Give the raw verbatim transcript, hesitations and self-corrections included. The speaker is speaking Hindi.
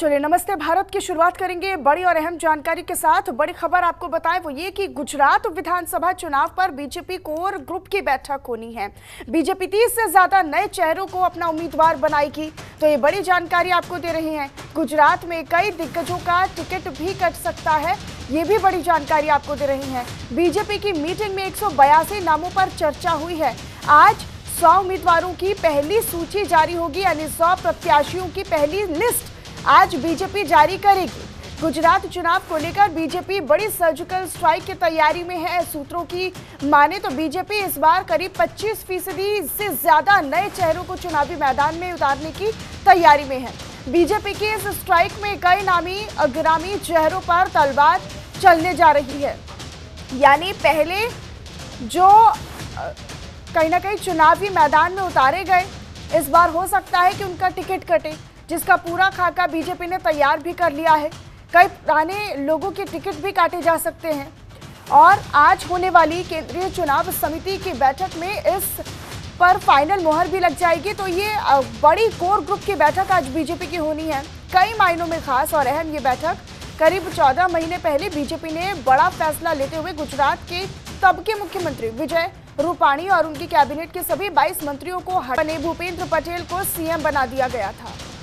चलिए नमस्ते भारत की शुरुआत करेंगे बड़ी और अहम जानकारी के साथ। बड़ी खबर आपको बताएं वो ये कि गुजरात विधानसभा चुनाव पर बीजेपी कोर ग्रुप की बैठक होनी है। बीजेपी तीस से ज्यादा नए चेहरों को अपना उम्मीदवार बनाएगी, तो ये बड़ी जानकारी आपको दे रहे हैं। गुजरात में कई दिग्गजों का टिकट भी कट सकता है, ये भी बड़ी जानकारी आपको दे रही है। बीजेपी की मीटिंग में एक सौ बयासी नामों पर चर्चा हुई है। आज सौ उम्मीदवारों की पहली सूची जारी होगी, यानी सौ प्रत्याशियों की पहली लिस्ट आज बीजेपी जारी करेगी। गुजरात चुनाव को लेकर बीजेपी बड़ी सर्जिकल स्ट्राइक की तैयारी में है। सूत्रों की माने तो बीजेपी इस बार करीब पच्चीस फीसदी से ज़्यादा नए चेहरों को चुनावी मैदान में उतारने की तैयारी में है। बीजेपी की इस स्ट्राइक में कई नामी अग्रणी चेहरों पर तलवार चलने जा रही है, यानी पहले जो कहीं ना कहीं चुनावी मैदान में उतारे गए इस बार हो सकता है कि उनका टिकट कटे, जिसका पूरा खाका बीजेपी ने तैयार भी कर लिया है। कई पुराने लोगों के टिकट भी काटे जा सकते हैं और आज होने वाली केंद्रीय चुनाव समिति की बैठक में इस पर फाइनल मोहर भी लग जाएगी। तो ये बड़ी कोर ग्रुप की बैठक आज बीजेपी की होनी है। कई मायनों में खास और अहम ये बैठक करीब चौदह महीने पहले बीजेपी ने बड़ा फैसला लेते हुए गुजरात के तब के मुख्यमंत्री विजय रूपाणी और उनकी कैबिनेट के सभी बाईस मंत्रियों को हटाने भूपेंद्र पटेल को सीएम बना दिया गया था।